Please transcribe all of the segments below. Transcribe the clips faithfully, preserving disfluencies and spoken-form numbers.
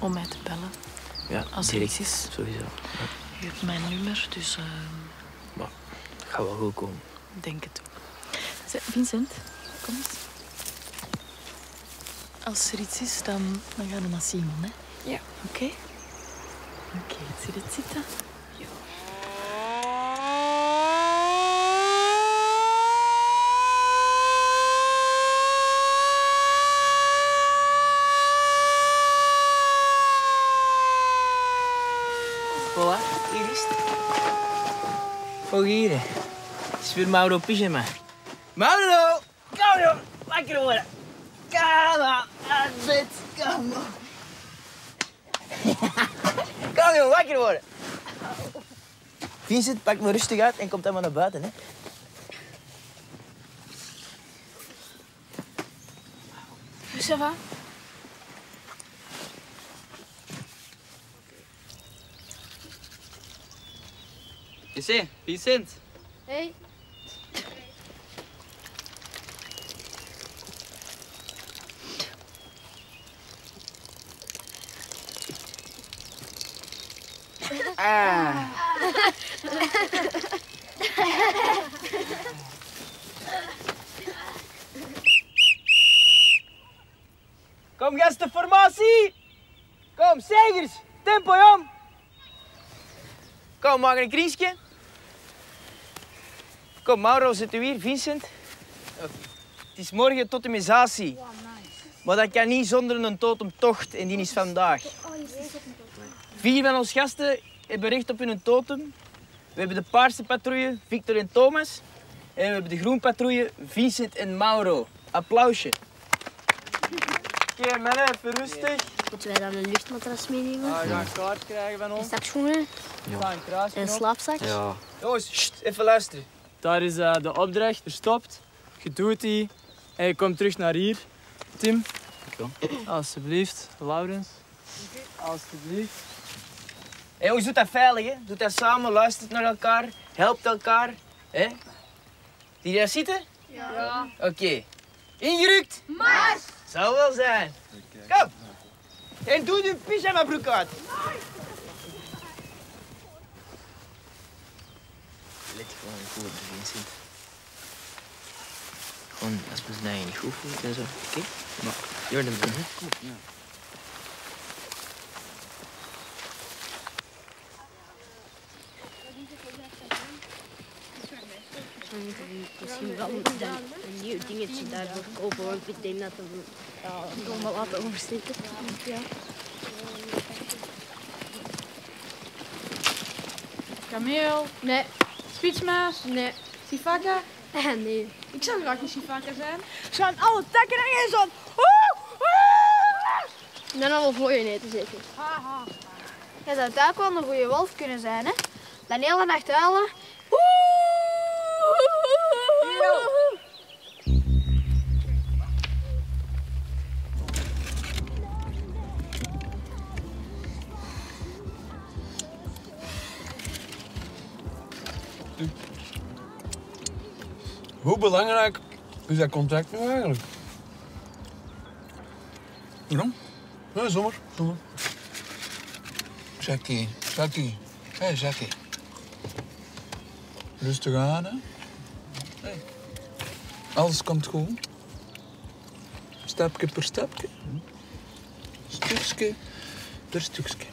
Om mij te bellen. Ja, als er iets is. Sowieso. Ja. Je hebt mijn nummer, dus. Uh... Maar dat gaat wel goed komen. Denk het ook. Zij, Vincent, kom eens. Als er iets is, dan, dan gaan we naar Simon, hè? Ja. Oké? Okay? Oké, okay, zie je het zitten? Ja. Voilà, hier is het. Oh, hier. Het is weer Mauro pyjama. Mauro! Kom joh, wakker worden. Kom op, uit bed, kom op. Kom joh, wakker worden. Vincent, pak me rustig uit en komt dan maar naar buiten, hè. Ça va? Vincent, Vincent. Hey. Ah. Kom gasten, formatie. Kom, zegers. Tempo, jong. Kom, maak een kriesje. Kom, Mauro, zit u hier, Vincent? Het is morgen totemisatie. Wow, nice. Maar dat kan niet zonder een totemtocht en die is vandaag. Vier van onze gasten hebben recht op hun totem. We hebben de paarse patrouille, Victor en Thomas. En we hebben de groen patrouille, Vincent en Mauro. Applausje. Oké, okay, mannen, even rustig. Moeten wij dan een luchtmatras meenemen? Ja, we gaan kaart krijgen van ons. Stakschoenen. Ja. En een slaapzak. Ja. Jongens, sst, even luisteren. Daar is uh, de opdracht, er stopt, je doet die en je komt terug naar hier. Tim, alsjeblieft. Laurens, alsjeblieft. Hé, jongens, doet dat veilig, hè? Doet dat samen, luistert naar elkaar, helpt elkaar. Hè? Die daar zitten? Ja. ja. Oké. Okay. Ingerukt? Mars! Zou wel zijn. Kom! En doe je pyjama broek uit. Let gewoon goed op de Vincent. Gewoon als we je niet goed voelt en zo. Oké? Maar Jordan, ben je goed? Ja. Misschien wel een nieuw dingetje daarvoor kopen, want ik denk dat we het allemaal laten oversteken. Ja. Kameel? Nee. Spitsmuis? Nee. Sivaka? Eh, nee. Ik zou graag een sivaka zijn. Ze gaan alle takken en eens aan. Dan al voor je eten zeker. Haha. Je zou daar wel een goede wolf kunnen zijn, hè? Dan hele nacht huilen. Hoe belangrijk is dat contact nu eigenlijk? Waarom? Nee, zomaar. zomaar. Jackie, Jackie. Hé, hey, Jackie. Rustig aan, hè. Hey. Alles komt goed. Stapje per stapje. Stukje per stukje.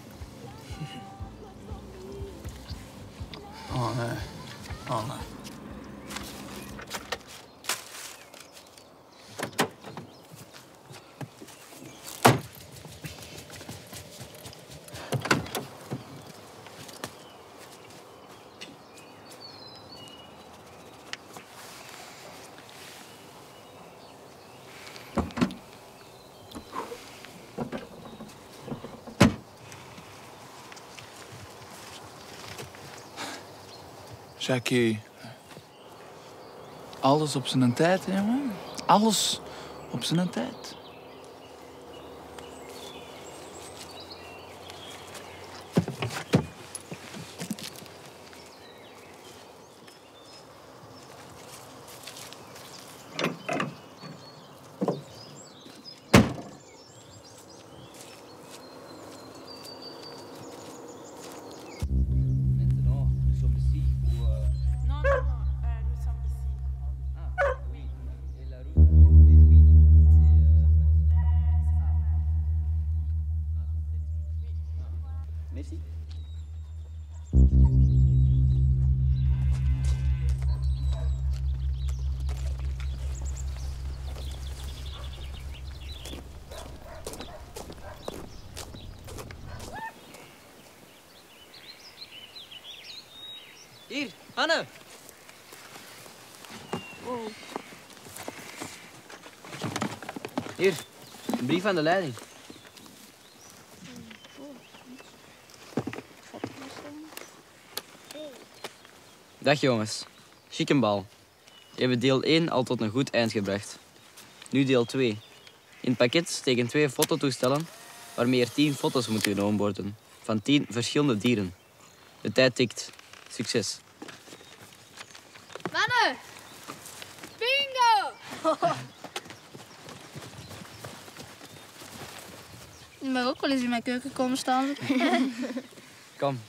Oh, nee. Oh, nee. Jackie, alles op zijn tijd, hè, man? Alles op zijn tijd. Hier, Anne. Wow. Hier, een brief aan de leiding. Dag jongens, chic een bal. We hebben deel één al tot een goed eind gebracht. Nu deel twee. In het pakket steken twee fototoestellen waarmee er tien foto's moeten genomen worden van tien verschillende dieren. De tijd tikt. Succes. Mannen! Bingo! Je mag ook wel eens in mijn keuken komen staan. Kom.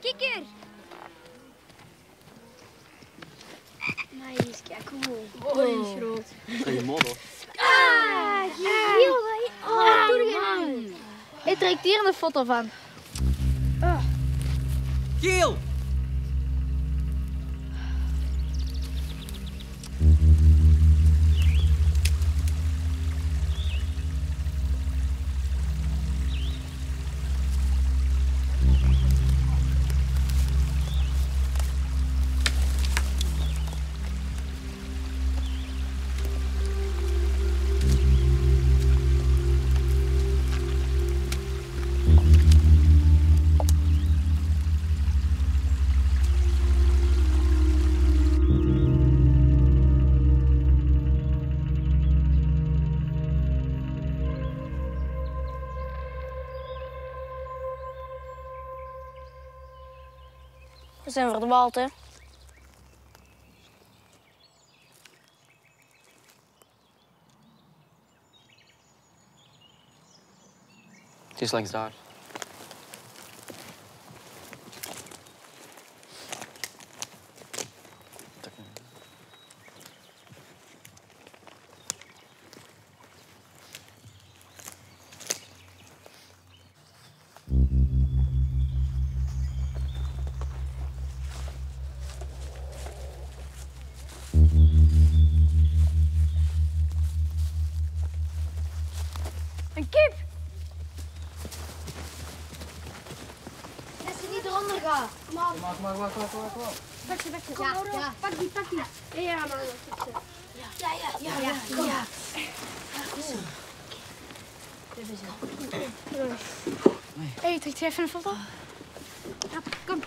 Kikker! Maar hier is kijk hoe. Mooi is groot. Hey, Mauro. Ah, heel ah, man. Hij trekt hier een foto van. Ah. Geel! We zijn verdwaald, hè? Het is langs daar. Een kip! Dat ze niet eronder gaan. Kom aan. Kom aan, kom aan, kom aan, kom aan. Pak ze, pak ze. Kom ja, Mauro, ja. Pak die, pak die. Ja, ja, Mauro, pak ze. Ja, ja, ja, ja, ja, ja. Kom. Ja, kom zo. Oké. Even zo. Hé, hey, trekt jij even een foto? Ja, kom.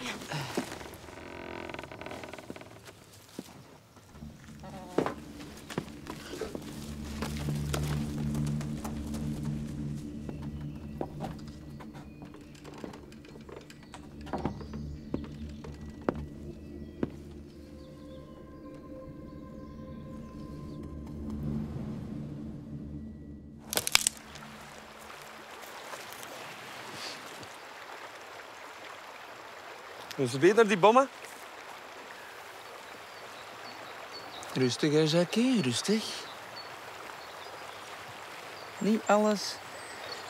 Is het naar die bommen? Rustig, hè, Jackie. Rustig. Niet alles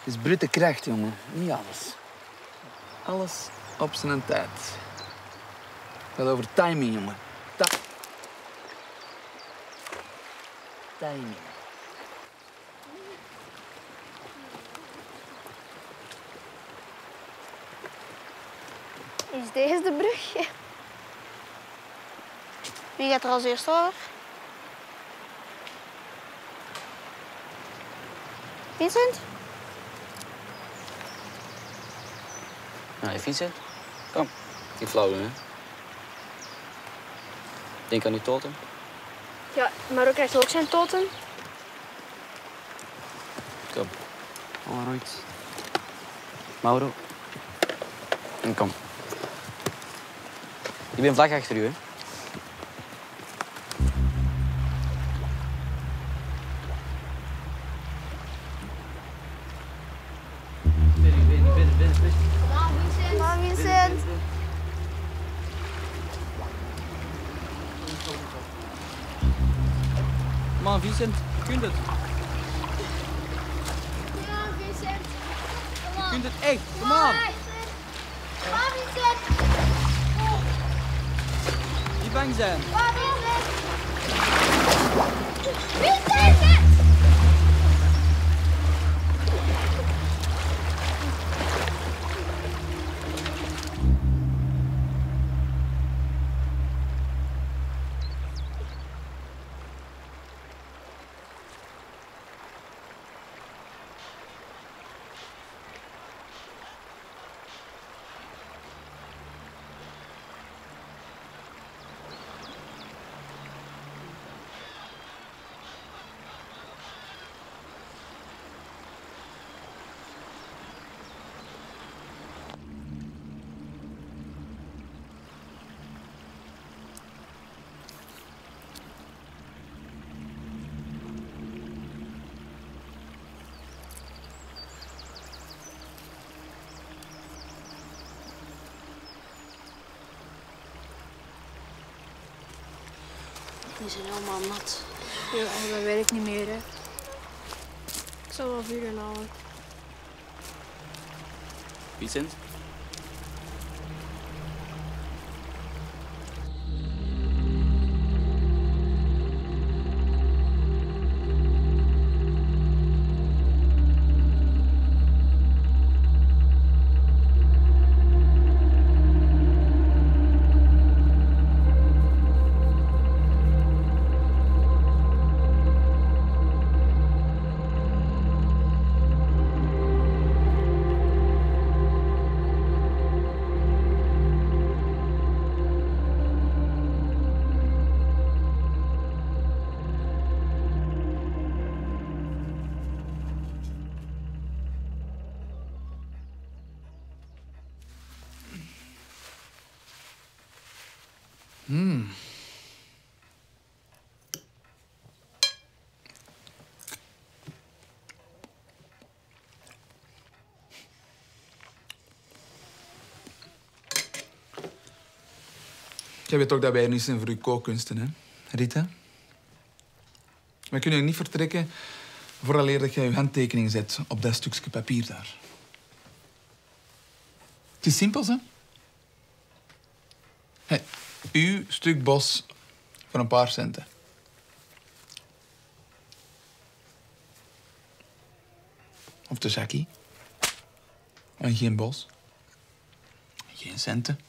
is brute kracht, jongen. Niet alles. Alles op zijn tijd. Het gaat over timing, jongen. Ta timing. Is deze de brug? Wie gaat er als eerst over? Vincent? Nee, Vincent. Kom. Die flauwen, hè? Denk aan die totem. Ja, maar ook krijgt ook zijn totem. Kom. Alright. Mauro. En kom. Ik ben vlak achter u, hè. Binnen, binnen, binnen, binnen. Mama, Vincent. Mama, Vincent. Mama, Vincent, je kunt het. Ja, Vincent. Je kunt het echt, kom aan. Mama, Vincent. Bang zijn. Waar is het? Wie is het? Die zijn helemaal nat. Ja, dat werkt niet meer, hè. Ik zal wel vuur gaan halen. Vincent? Hmm. Jij weet ook dat wij hier niet zijn voor uw kookkunsten, hè, Rita? We kunnen hier niet vertrekken vooraleer dat jij je handtekening zet op dat stukje papier daar. Het is simpel, hè? Hey, uw stuk bos voor een paar centen. Of de Jackie. En geen bos. Geen centen.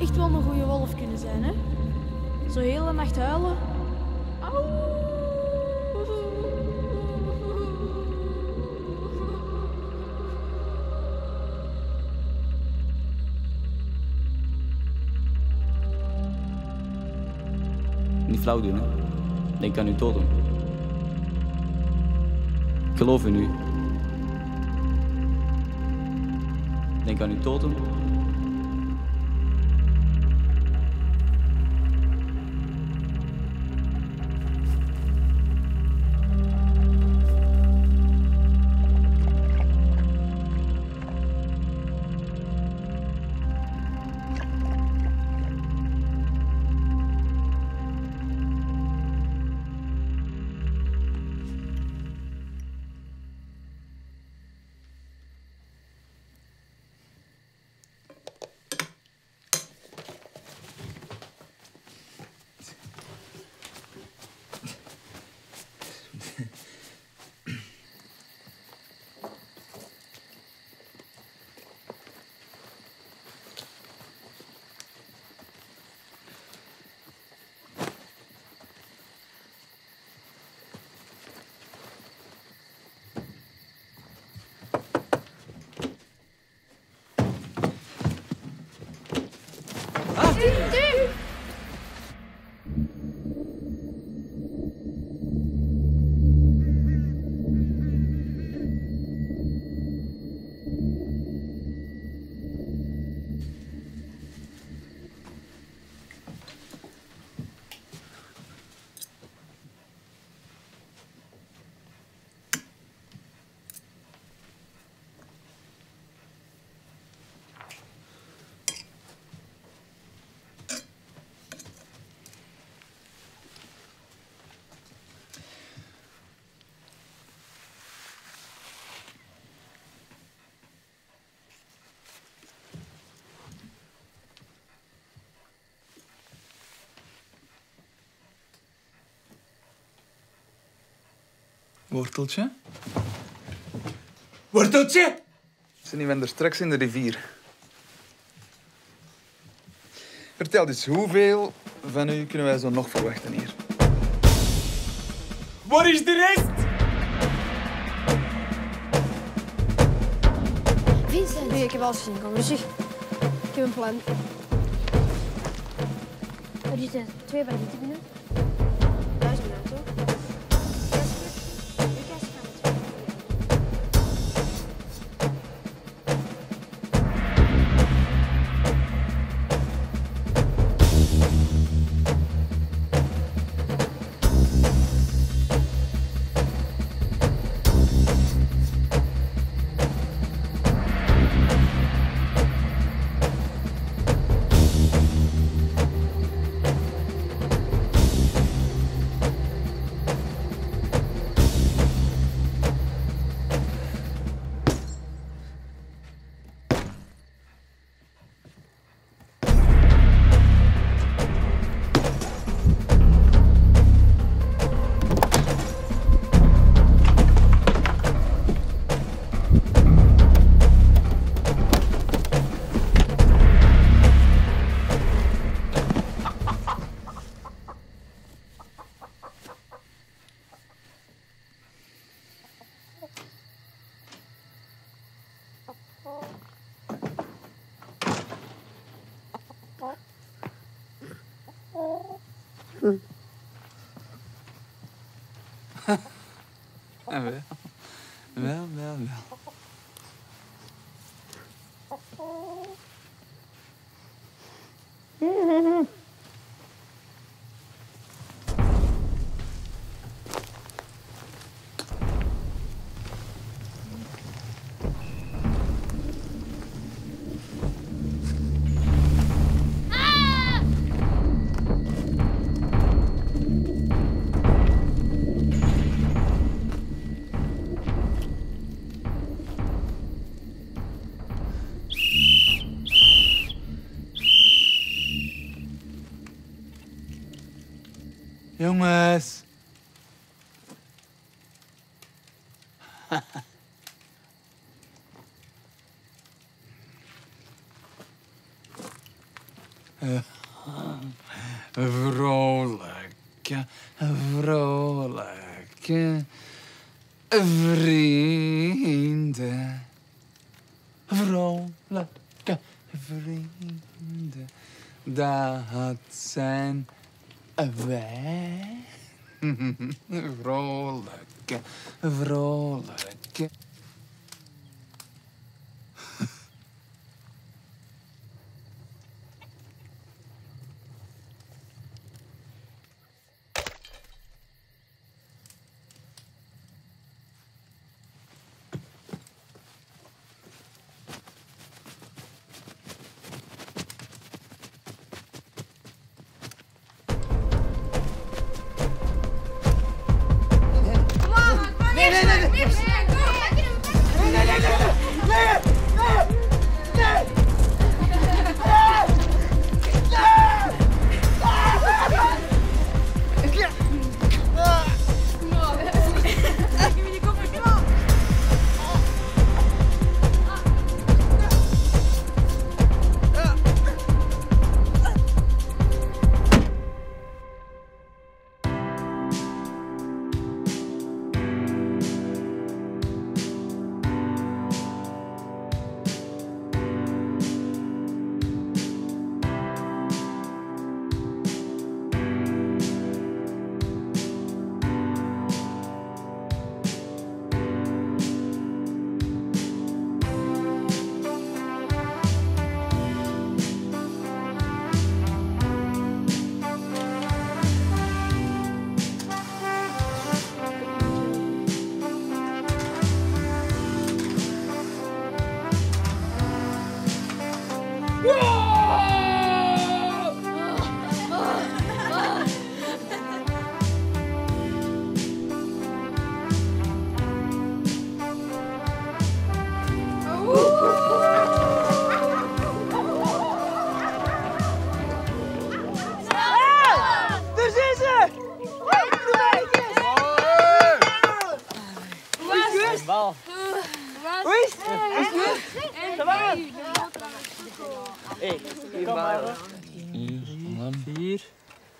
Echt wel een goede wolf kunnen zijn, hè? Zo heel de nacht huilen. Au. Niet flauw doen, hè? Denk aan uw doden. Ik geloof in u. Denk aan uw doden. Worteltje? Worteltje? Ze zijn er straks in de rivier. Vertel eens, hoeveel van u kunnen wij zo nog verwachten hier? Waar is de rest? Vincent! Nee, ik heb al gezien. Kom rustig. Ik heb een plan. Er zitten twee bandieten binnen. Daar is mijn auto. Wel, wel, wel. wel. Jongens. Vrolijk, vrolijk, vrienden. Vrolijk, vrienden. Dat zijn wij. Vrolijk, vrolijk.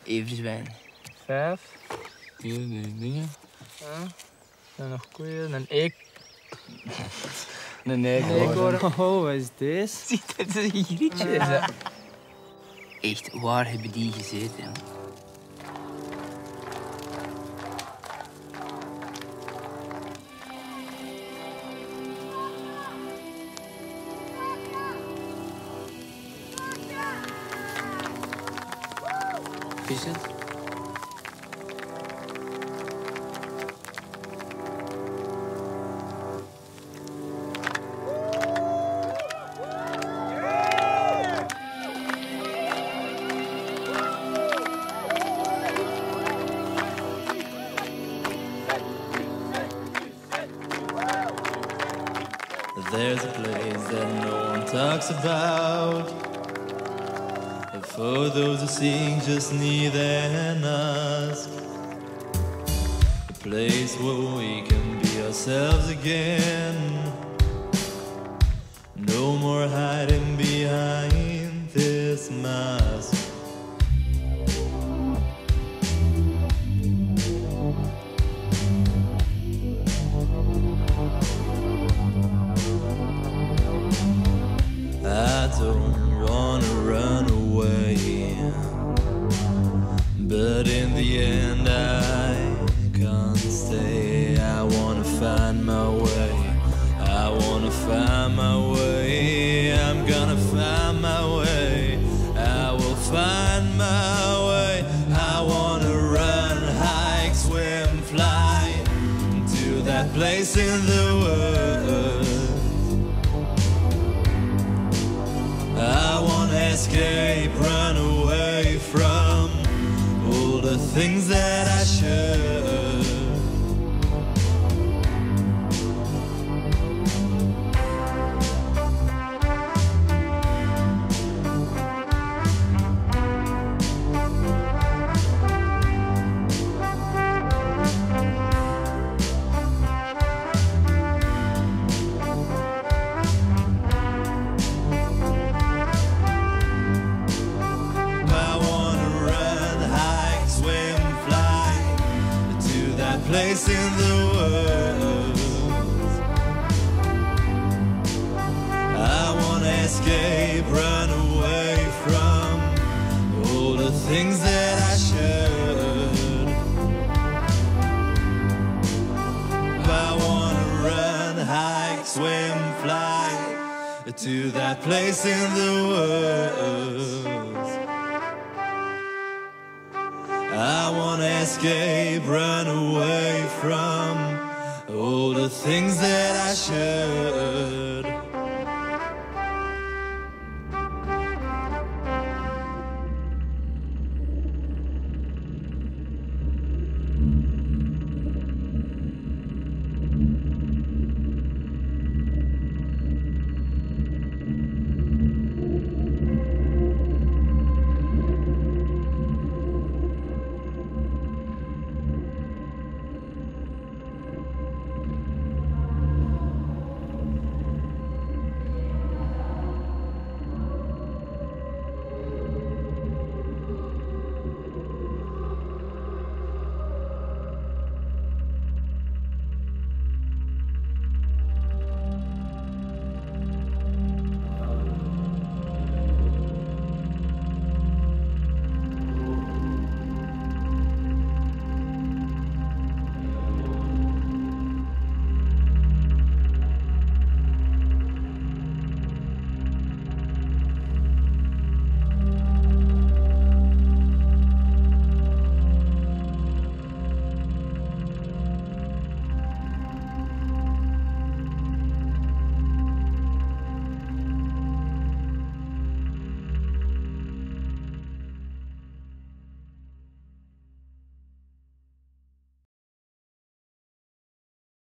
Even zwijnen. Vijf. Hier, die dingen. Ja. En nog koeien, een eek. Een eekhoorn. Oh, wat is deze? Ziet dat is een grietje. Ja. Echt, waar hebben die gezeten? Hè? Vincent? There's a place that no one talks about. For those who sing just need an ask. A place where we can be ourselves again. No more hiding behind this mask. I don't wanna run away, but in the end I can't stay. I wanna find my way, I wanna find my way. I'm gonna find my way, I will find my way. I wanna run, hike, swim, fly to that place in the world. I wanna escape, run away from the things that I should. I wanna run, hike, swim, place in the world. I wanna escape, run away from all the things that I should. I wanna run, hike, swim, fly to that place in the world. I wanna escape, run away from all the things that I should.